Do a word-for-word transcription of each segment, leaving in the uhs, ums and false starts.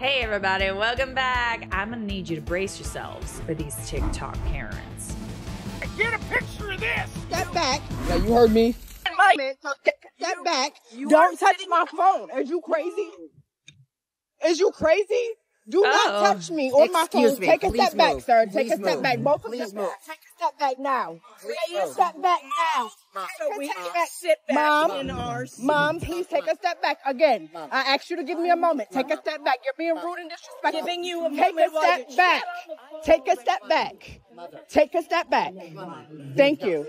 Hey everybody, welcome back. I'm gonna need you to brace yourselves for these TikTok parents. Get a picture of this! Step back. Yeah, you heard me. Step back. You don't touch my phone. Are you crazy? Is you crazy? Do uh-oh. not touch me on my phone. Me. Take a Please step move. back, sir. Please Take a move. step back. Both Please of you. Take a step back now. Please take a step back now. So we back. Sit back Mom, in our seat. Mom, please take a step back again. Mom. I asked you to give me a moment. Take a step back. You're being rude and disrespectful. Giving you a Take a step back. Take a step back. Take a step back. Thank you.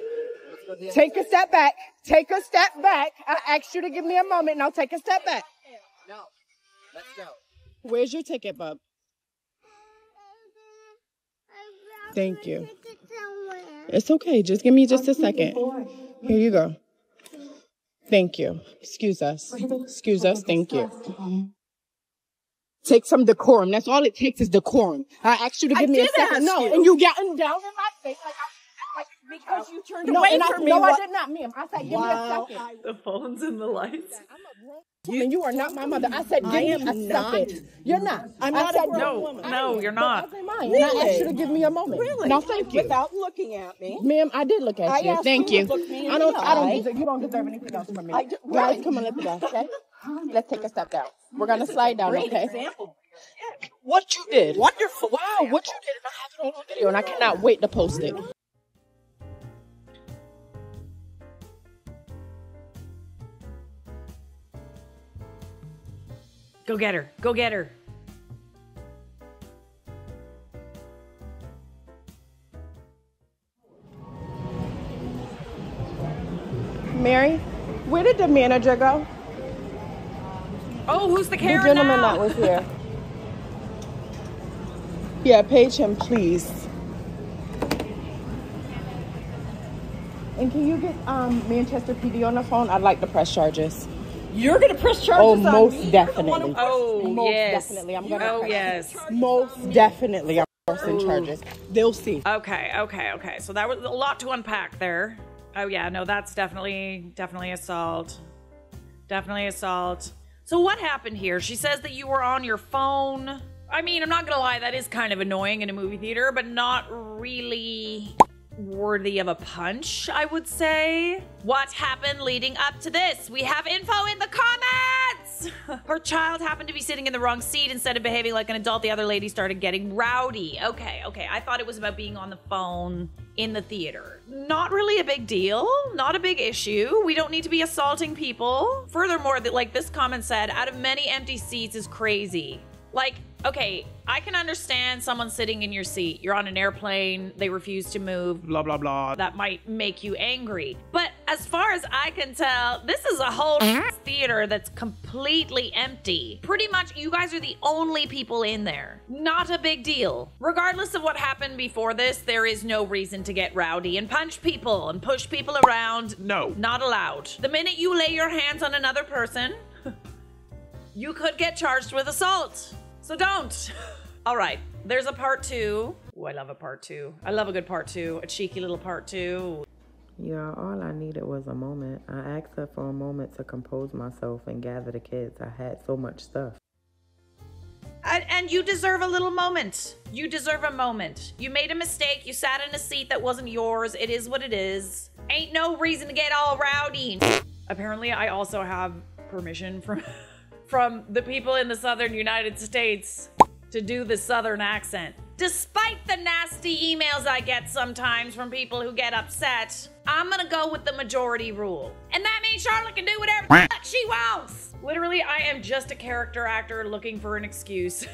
Take a step back. Take a step back. I asked you to give me a moment. Now take a step back. No. Let's go. Where's your ticket, bub? Thank you. It's okay. Just give me just a second. Here you go. Thank you. Excuse us. Excuse us. Thank you. Take some decorum. That's all it takes is decorum. I asked you to give me a second. No, and you gotten down in my face like I Because you turned no, away from I, me. No, what? I did not, ma'am. I said, give wow. me a second. The phones and the lights. You, you are not my mother. I said, give I me a not. second. You're not. I'm I not said, a grown no, woman. No, you're not. Really? And I asked you to give me a moment. Really? No, thank you. Without looking at me. Ma'am, I did look at I you. Thank you. you. I don't, I don't deserve, you don't deserve anything else from me. I do, right. Guys, come on, let's go, okay? Let's take a step down. We're going to slide down, okay? Great example. What you did. Wonderful. Wow, what you did. And I have it on video, and I cannot wait to post it. Go get her. Go get her. Mary, where did the manager go? Oh, who's the Karen? The gentleman now? that was here. Yeah, page him, please. And can you get um, Manchester P D on the phone? I'd like to press charges. You're going to press charges oh, on me? Oh, most definitely. Oh, yes. Most definitely. I'm going to press yes. charges Most definitely. I'm pressing charges. They'll see. Okay, okay, okay. So that was a lot to unpack there. Oh, yeah. No, that's definitely, definitely assault. Definitely assault. So what happened here? She says that you were on your phone. I mean, I'm not going to lie. That is kind of annoying in a movie theater, but not really worthy of a punch, I would say. What happened leading up to this? We have info in the comments! Her child happened to be sitting in the wrong seat. Instead of behaving like an adult, the other lady started getting rowdy. Okay, okay. I thought it was about being on the phone in the theater. Not really a big deal. Not a big issue. We don't need to be assaulting people. Furthermore, that like this comment said, out of many empty seats is crazy. Like, okay, I can understand someone sitting in your seat. You're on an airplane, they refuse to move, blah, blah, blah. That might make you angry. But as far as I can tell, this is a whole theater that's completely empty. Pretty much you guys are the only people in there. Not a big deal. Regardless of what happened before this, there is no reason to get rowdy and punch people and push people around. No. Not allowed. The minute you lay your hands on another person, you could get charged with assault. So don't. All right, there's a part two. Ooh, I love a part two. I love a good part two, a cheeky little part two. Yeah, all I needed was a moment. I asked her for a moment to compose myself and gather the kids. I had so much stuff. And, and you deserve a little moment. You deserve a moment. You made a mistake. You sat in a seat that wasn't yours. It is what it is. Ain't no reason to get all rowdy. Apparently, I also have permission from... from the people in the Southern United States to do the Southern accent. Despite the nasty emails I get sometimes from people who get upset, I'm gonna go with the majority rule. And that means Charlotte can do whatever the fuck she wants. Literally, I am just a character actor looking for an excuse.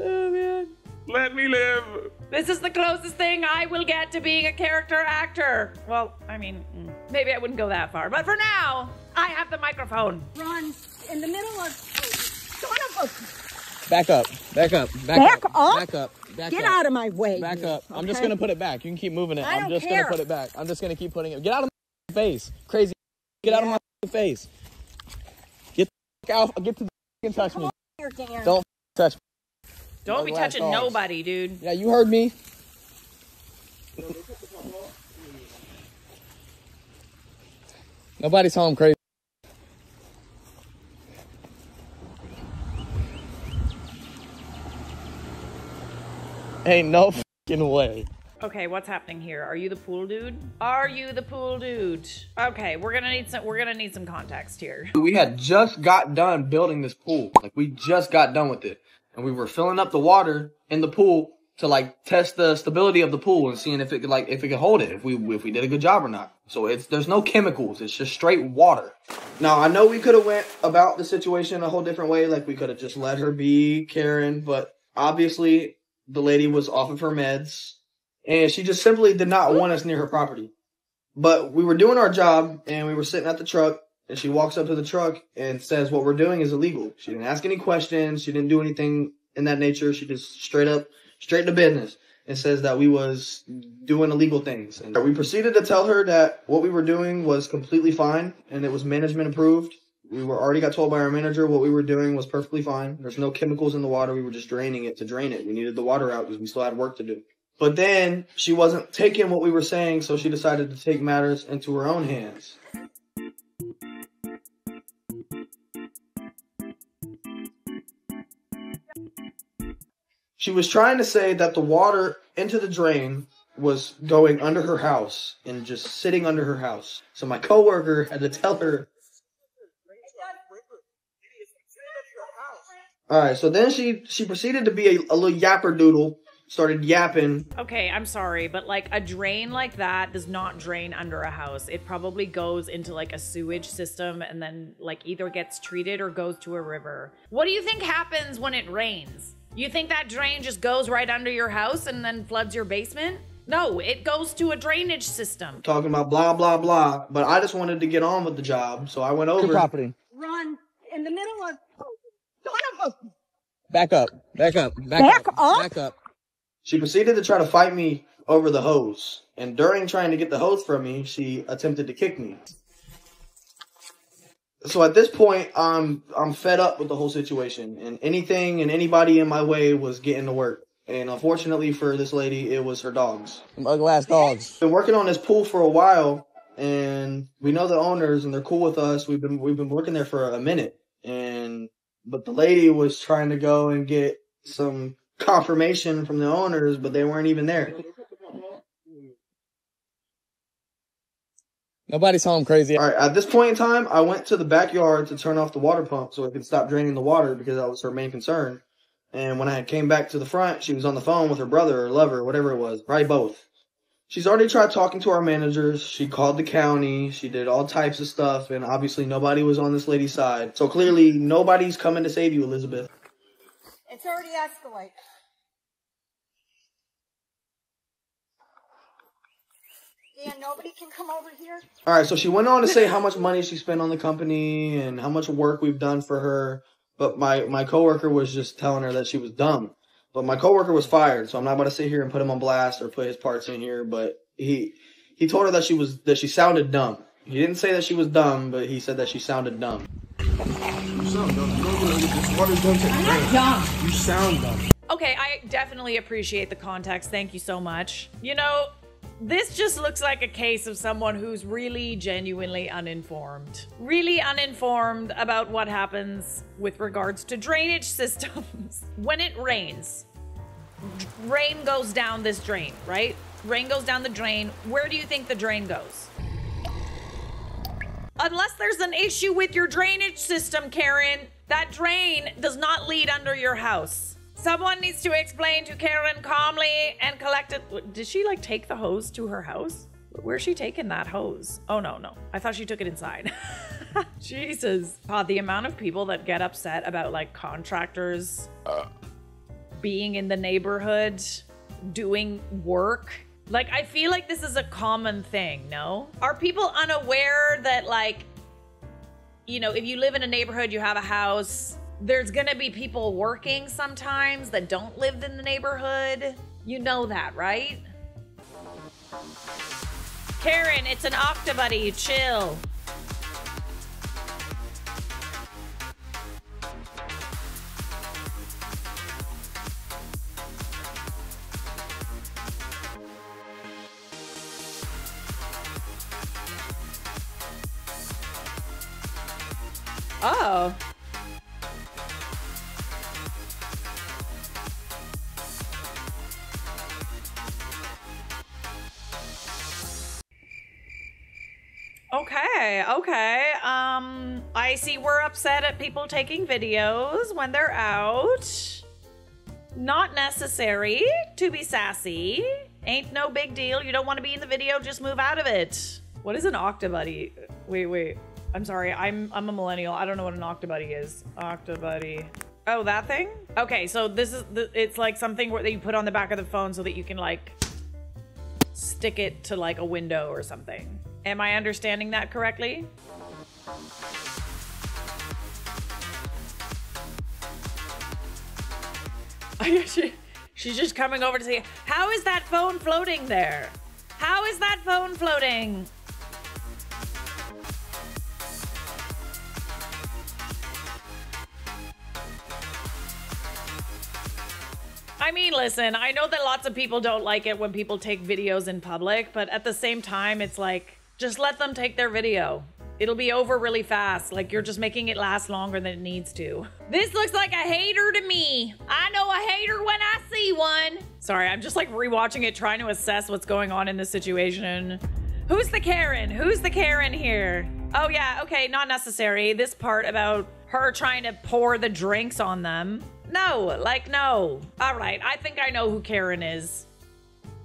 Oh man. Let me live. This is the closest thing I will get to being a character actor. Well, I mean, maybe I wouldn't go that far, but for now, I have the microphone. Run. In the middle of... Son of a... Back up. Back up. Back, back up. up. Back up. Back Get up. out of my way. Back up. Okay? I'm just going to put it back. You can keep moving it. I I'm just going to put it back. I'm just going to keep putting it. Get out of my face. Crazy. Get yeah. out of my face. Get the fuck out. Get to the and touch me. Here, Don't touch me. Don't my be touching dogs. nobody, dude. Yeah, you heard me. Nobody's home crazy. Ain't no fucking way. Okay, what's happening here? Are you the pool dude? Are you the pool dude? Okay, we're gonna need some. We're gonna need some context here. We had just got done building this pool. Like we just got done with it, and we were filling up the water in the pool to like test the stability of the pool and seeing if it could like if it could hold it, if we if we did a good job or not. So it's there's no chemicals. It's just straight water. Now I know we could have went about the situation a whole different way. Like we could have just let her be Karen, but obviously the lady was off of her meds. And she just simply did not want us near her property. But we were doing our job, and we were sitting at the truck, and she walks up to the truck and says what we're doing is illegal. She didn't ask any questions. She didn't do anything in that nature. She just straight up, straight to business, and says that we was doing illegal things. And we proceeded to tell her that what we were doing was completely fine, and it was management approved. We were already got told by our manager what we were doing was perfectly fine. There's no chemicals in the water. We were just draining it to drain it. We needed the water out because we still had work to do. But then she wasn't taking what we were saying, so she decided to take matters into her own hands. She was trying to say that the water into the drain was going under her house and just sitting under her house. So my coworker had to tell her. All right, so then she, she proceeded to be a, a little yapper doodle. Started yapping. Okay, I'm sorry, but like a drain like that does not drain under a house. It probably goes into like a sewage system and then like either gets treated or goes to a river. What do you think happens when it rains? You think that drain just goes right under your house and then floods your basement? No, it goes to a drainage system. Talking about blah, blah, blah, but I just wanted to get on with the job, so I went over. Good property. Run in the middle of... Back up, back up, back, back up, up, back up. She proceeded to try to fight me over the hose, and during trying to get the hose from me, she attempted to kick me. So at this point, I'm I'm fed up with the whole situation, and anything and anybody in my way was getting to work. And unfortunately for this lady, it was her dogs. Some ugly ass dogs. Been working on this pool for a while, and we know the owners, and they're cool with us. We've been we've been working there for a minute, and but the lady was trying to go and get some confirmation from the owners, but they weren't even there. Nobody saw him crazy. All right, at this point in time, I went to the backyard to turn off the water pump so it could stop draining the water because that was her main concern. And when I came back to the front, she was on the phone with her brother or lover, whatever it was, probably both. She's already tried talking to our managers. She called the county. She did all types of stuff, and obviously nobody was on this lady's side. So clearly nobody's coming to save you, Elizabeth. It's already escalated. Yeah, nobody can come over here. All right, so she went on to say how much money she spent on the company and how much work we've done for her. But my, my coworker was just telling her that she was dumb. But my coworker was fired, so I'm not about to sit here and put him on blast or put his parts in here. But he he told her that she was that she sounded dumb. He didn't say that she was dumb, but he said that she sounded dumb. I'm not dumb. You sound dumb. Okay, I definitely appreciate the context. Thank you so much. You know, this just looks like a case of someone who's really genuinely uninformed. Really uninformed about what happens with regards to drainage systems. When it rains, rain goes down this drain, right? Rain goes down the drain. Where do you think the drain goes? Unless there's an issue with your drainage system, Karen, that drain does not lead under your house. Someone needs to explain to Karen calmly and collectively. Did she like take the hose to her house? Where's she taking that hose? Oh no, no. I thought she took it inside. Jesus. God, the amount of people that get upset about like contractors uh. being in the neighborhood, doing work. Like, I feel like this is a common thing, no? Are people unaware that, like, you know, if you live in a neighborhood, you have a house, there's gonna be people working sometimes that don't live in the neighborhood? You know that, right? Karen, it's an Octobuddy, chill. Oh. Okay, okay. Um, I see we're upset at people taking videos when they're out. Not necessary to be sassy. Ain't no big deal. You don't want to be in the video, just move out of it. What is an Octobuddy? Wait, wait. I'm sorry, I'm I'm a millennial. I don't know what an Octobuddy is. Octobuddy. Oh, that thing? Okay, so this is, the, it's like something that you put on the back of the phone so that you can like stick it to like a window or something. Am I understanding that correctly? she, she's just coming over to see, how is that phone floating there? How is that phone floating? I mean, listen, I know that lots of people don't like it when people take videos in public, but at the same time, it's like, just let them take their video. It'll be over really fast. Like, you're just making it last longer than it needs to. This looks like a hater to me. I know a hater when I see one. Sorry, I'm just like rewatching it, trying to assess what's going on in this situation. Who's the Karen? Who's the Karen here? Oh yeah, okay, not necessary. This part about her trying to pour the drinks on them. No, like, no. All right, I think I know who Karen is.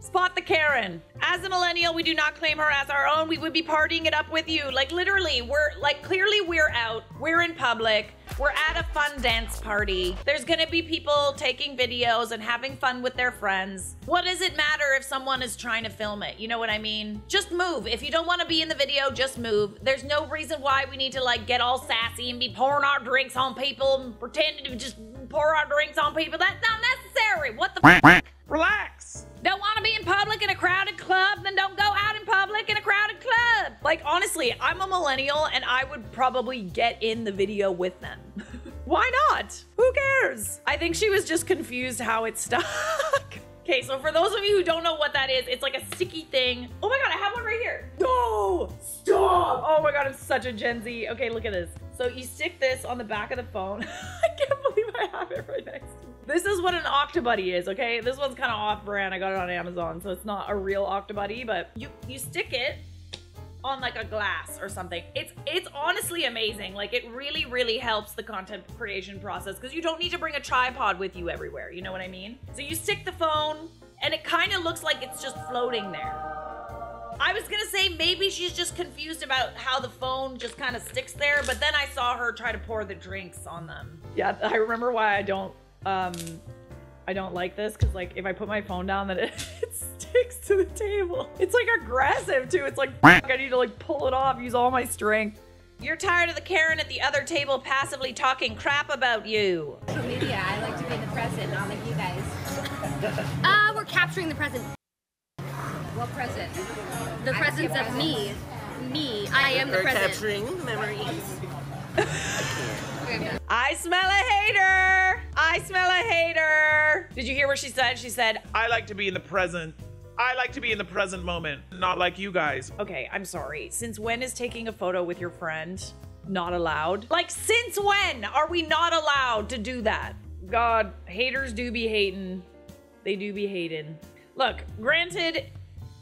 Spot the Karen. As a millennial, we do not claim her as our own. We would be partying it up with you. Like, literally, we're, like, clearly we're out. We're in public. We're at a fun dance party. There's gonna be people taking videos and having fun with their friends. What does it matter if someone is trying to film it? You know what I mean? Just move. If you don't wanna be in the video, just move. There's no reason why we need to, like, get all sassy and be pouring our drinks on people and pretending to just pour our drinks on people. That's not necessary. What the fuck? Relax. Don't want to be in public in a crowded club, then don't go out in public in a crowded club. Like, honestly, I'm a millennial and I would probably get in the video with them. Why not? Who cares? I think she was just confused how it stuck. Okay, so for those of you who don't know what that is, it's like a sticky thing. Oh my God, I have one right here. No, stop. Oh my God, I'm such a Gen Z. Okay, look at this. So you stick this on the back of the phone. I can't believe I have it right next to me. This is what an Octobuddy is, okay? This one's kind of off brand. I got it on Amazon, so it's not a real Octobuddy, but you, you stick it on like a glass or something. It's it's honestly amazing. Like, it really, really helps the content creation process because you don't need to bring a tripod with you everywhere. You know what I mean? So you stick the phone and it kind of looks like it's just floating there. I was gonna say maybe she's just confused about how the phone just kind of sticks there, but then I saw her try to pour the drinks on them. Yeah, I remember why I don't, um, I don't like this, because like if I put my phone down, then it, it sticks to the table. It's like aggressive too. It's like, I need to like pull it off, use all my strength. You're tired of the Karen at the other table passively talking crap about you. Media, I like to be in the present, not like you guys. Ah, uh, we're capturing the present. What present? The presence of me. Me. I am the present. Capturing memories. I smell a hater. I smell a hater. Did you hear what she said? She said, I like to be in the present. I like to be in the present moment, not like you guys. Okay, I'm sorry. Since when is taking a photo with your friend not allowed? Like, since when are we not allowed to do that? God, haters do be hating. They do be hating. Look, granted,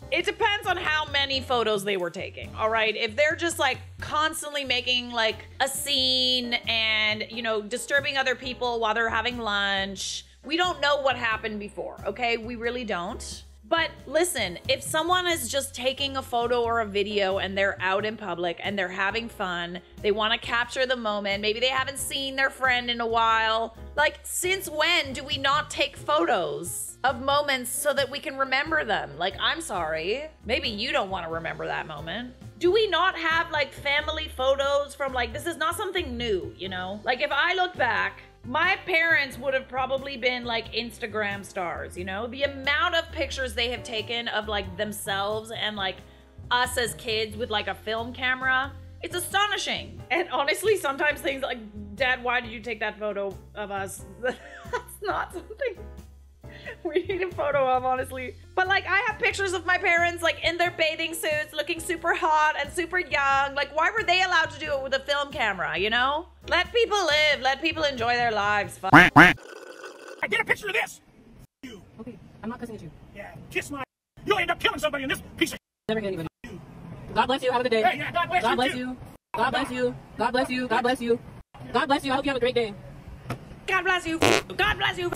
it depends on how many photos they were taking, all right? If they're just like constantly making like a scene and, you know, disturbing other people while they're having lunch, we don't know what happened before, okay? We really don't. But listen, if someone is just taking a photo or a video and they're out in public and they're having fun, they want to capture the moment, maybe they haven't seen their friend in a while, like, since when do we not take photos of moments so that we can remember them? Like, I'm sorry, maybe you don't want to remember that moment. Do we not have like family photos from like, this is not something new, you know? Like, if I look back, my parents would have probably been like Instagram stars, you know? The amount of pictures they have taken of like themselves and like us as kids with like a film camera, it's astonishing. And honestly, sometimes things like, Dad, why did you take that photo of us? That's not something we need a photo of, honestly. But like, I have pictures of my parents like in their bathing suits, looking super hot and super young. Like, why were they allowed to do it with a film camera, you know? Let people live, let people enjoy their lives. Fuck. I did a picture of this! You. Okay, I'm not cussing at you. Yeah, kiss my... You'll end up killing somebody in this piece of... Never get anybody. God bless you. Have a good day. Hey, yeah, God bless, God bless you, you. God bless you. God bless you. God bless you. God bless you. I hope you have a great day. God bless you. God bless you.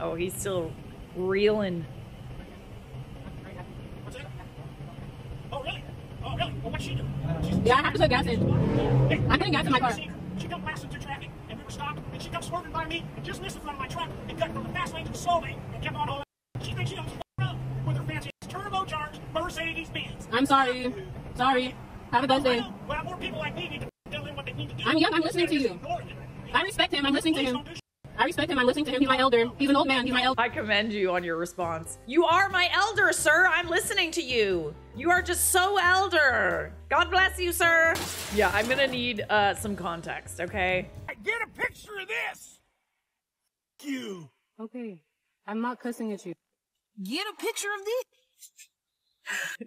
Oh, he's still reeling. Oh, really? Oh, really? Well, what'd she do? She's, yeah, I have to put gas in. Hey, I couldn't gas in my car. She dumped last into traffic, and we were stopped, and she kept swerving by me, and just missed the front of my truck, and cut from the fast lane to the slow lane, and kept on all that. She thinks she owns the road with her fancy turbocharged Mercedes Benz. I'm sorry. Sorry. Have a good day. Well, more people like me need to tell them what they need to do. I'm young. I'm listening to you. I respect him. I'm listening to him. I respect him. I'm listening to him. He's my elder. He's an old man. He's my elder. I commend you on your response. You are my elder, sir. I'm listening to you. You are just so elder. God bless you, sir. Yeah, I'm gonna need uh, some context, okay? Get a picture of this. You. Okay. I'm not cussing at you. Get a picture of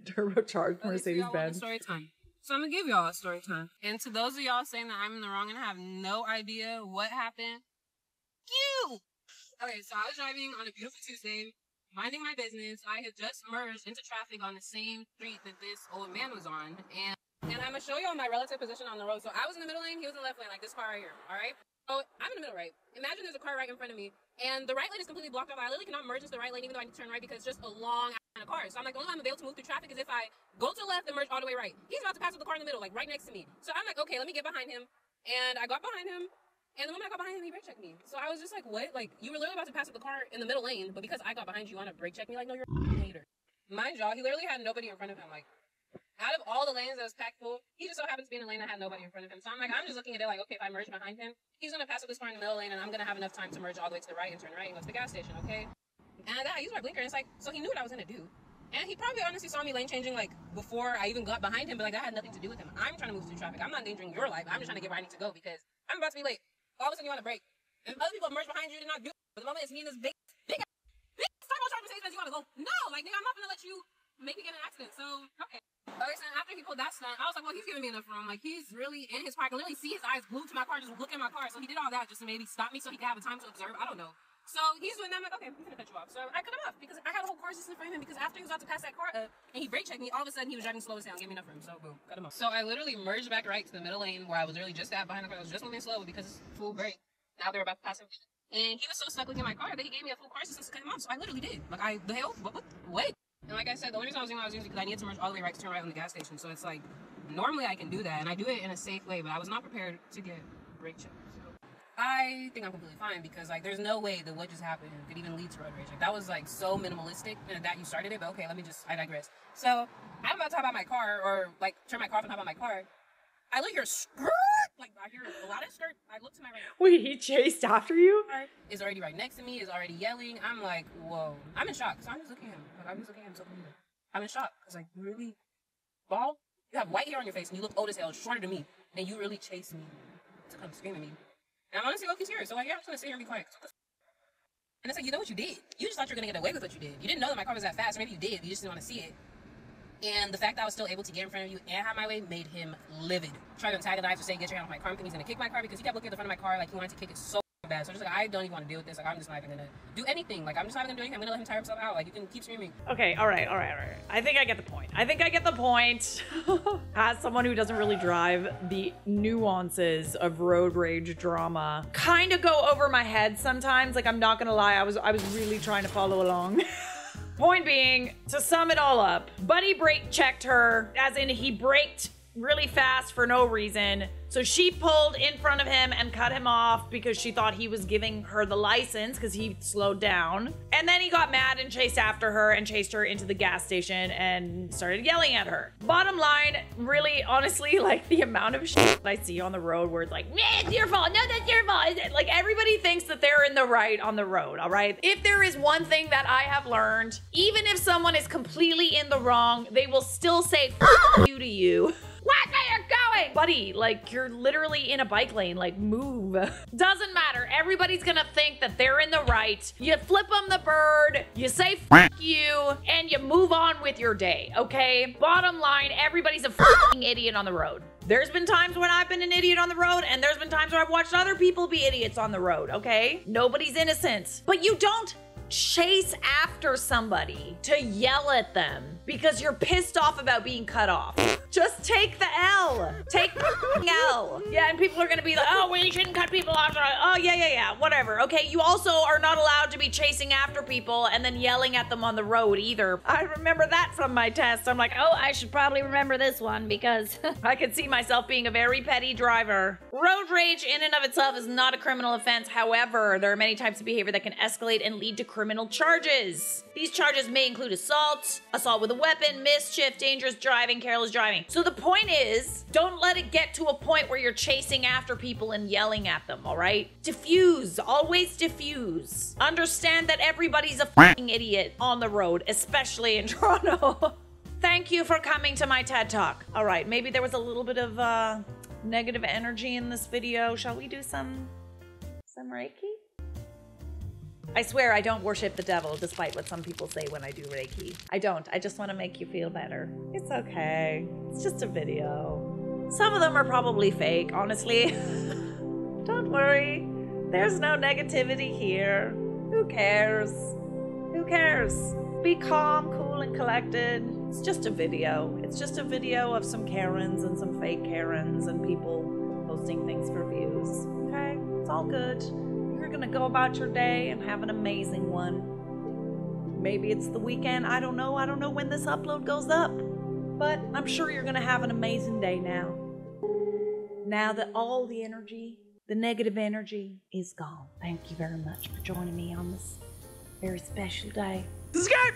this. Turbocharged Mercedes Benz. Story time. So I'm gonna give y'all a story time. And to those of y'all saying that I'm in the wrong and I have no idea what happened. You. Okay, so I was driving on a beautiful Tuesday, minding my business. I had just merged into traffic on the same street that this old man was on, and and I'm gonna show y'all my relative position on the road. So I was in the middle lane, he was in the left lane, like this car right here. All right. So I'm in the middle right. Imagine there's a car right in front of me, and the right lane is completely blocked off. I literally cannot merge into the right lane, even though I need to turn right because just a long kind of car. So I'm like, the only way I'm able to move through traffic is if I go to the left and merge all the way right. He's about to pass with the car in the middle, like right next to me. So I'm like, okay, let me get behind him, and I got behind him. And the woman I got behind him, he brake checked me. So I was just like, what? Like, you were literally about to pass up the car in the middle lane, but because I got behind you, you want to brake check me? Like, no, you're a hater. Mind y'all, he literally had nobody in front of him. Like, out of all the lanes that was packed full, he just so happens to be in a lane that had nobody in front of him. So I'm like, I'm just looking at it like, okay, if I merge behind him, he's going to pass up this car in the middle lane, and I'm going to have enough time to merge all the way to the right and turn right and go to the gas station, okay? And I used my blinker, and it's like, so he knew what I was going to do. And he probably honestly saw me lane changing, like, before I even got behind him, but, like, that had nothing to do with him. I'm trying to move through traffic. I'm not endangering your life. I'm just trying to get where I need to go because I'm about to be late. All of a sudden, you want to break. And other people merge behind you, did not do it. But the moment it's me and this big, big, big turbocharged Mercedes Benz, you want to go, no, like, nigga, I'm not going to let you make me get in an accident. So, okay. Okay, so after he pulled that stunt, I was like, well, he's giving me enough room. Like, he's really in his car. I can literally see his eyes glued to my car, just looking at my car. So he did all that just to maybe stop me so he could have a time to observe. I don't know. So he's doing that, I'm like, okay, he's gonna cut you off. So I cut him off because I had a whole car system for him, and because after he was about to pass that car up and he brake checked me, all of a sudden he was driving slow as hell and gave me enough room. So boom, cut him off. So I literally merged back right to the middle lane where I was really just at behind the car. I was just moving slow because it's full brake. Now they were about to pass him. And he was so stuck looking at my car that he gave me a full car system to cut him off. So I literally did. Like I the hell what what what? And like I said, the only reason I was doing what I was doing is because I needed to merge all the way right to turn right on the gas station. So it's like normally I can do that and I do it in a safe way, but I was not prepared to get brake checked. I think I'm completely fine because, like, there's no way that what just happened could even lead to road rage. Like, that was, like, so minimalistic and that you started it, but okay, let me just, I digress. So, I'm about to hop out my car or, like, turn my car off and hop out my car. I look, your skirt! Like, I hear a lot of skirt. I look to my right. Wait, he chased after you? Is already right next to me, is already yelling. I'm like, whoa. I'm in shock because I'm just looking at him. Like, I'm just looking at him so confused. I'm in shock because, like, you really, bald? You have white hair on your face and you look old as hell, shorter than me, and you really chased me to come scream at me. And I'm honestly low-key serious, so like, yeah, I'm just gonna sit here and be quiet. And it's like, you know what you did. You just thought you were gonna get away with what you did. You didn't know that my car was that fast, or maybe you did, you just didn't want to see it. And the fact that I was still able to get in front of you and have my way made him livid. Trying to antagonize or say, get your hand off my car. I'm thinking he's gonna kick my car because he kept looking at the front of my car like he wanted to kick it so bad. So I'm just like, I don't even want to deal with this. Like, I'm just not even gonna do anything. Like, I'm just not even gonna do anything. I'm gonna let him tire himself out. Like, you can keep screaming. Okay, all right, all right, all right. I think I get the point. I think I get the point. As someone who doesn't really drive, the nuances of road rage drama kind of go over my head sometimes. Like, I'm not gonna lie, I was I was really trying to follow along. Point being, to sum it all up, Buddy brake checked her, as in he braked really fast for no reason. So she pulled in front of him and cut him off because she thought he was giving her the license because he slowed down. And then he got mad and chased after her and chased her into the gas station and started yelling at her. Bottom line, really, honestly, like the amount of shit I see on the road where it's like, it's your fault, no, that's your fault. Like everybody thinks that they're in the right on the road, all right? If there is one thing that I have learned, even if someone is completely in the wrong, they will still say F you to you. What way you're going? Buddy, like you're literally in a bike lane, like move. Doesn't matter, everybody's gonna think that they're in the right. You flip them the bird, you say F you, and you move on with your day, okay? Bottom line, everybody's a f***ing idiot on the road. There's been times when I've been an idiot on the road, and there's been times where I've watched other people be idiots on the road, okay? Nobody's innocent, but you don't chase after somebody to yell at them because you're pissed off about being cut off. Just take the L. Take the L. Yeah, and people are gonna be like, oh, we shouldn't cut people off. Oh, yeah, yeah, yeah, whatever. Okay, you also are not allowed to be chasing after people and then yelling at them on the road either. I remember that from my test. I'm like, oh, I should probably remember this one because I could see myself being a very petty driver. Road rage in and of itself is not a criminal offense. However, there are many types of behavior that can escalate and lead to criminal charges. These charges may include assault, assault with a weapon, mischief, dangerous driving, careless driving. So the point is, don't let it get to a point where you're chasing after people and yelling at them, all right? Diffuse, always diffuse. Understand that everybody's a fucking idiot on the road, especially in Toronto. Thank you for coming to my TED Talk. All right, maybe there was a little bit of uh, negative energy in this video. Shall we do some, some Reiki? I swear I don't worship the devil, despite what some people say when I do Reiki. I don't. I just want to make you feel better. It's okay. It's just a video. Some of them are probably fake, honestly. Don't worry. There's no negativity here. Who cares? Who cares? Be calm, cool, and collected. It's just a video. It's just a video of some Karens and some fake Karens and people posting things for views. Okay? It's all good. You're gonna go about your day and have an amazing one. Maybe it's the weekend. I don't know. I don't know when this upload goes up, but I'm sure you're gonna have an amazing day now. Now that all the energy, the negative energy is gone. Thank you very much for joining me on this very special day. This is good.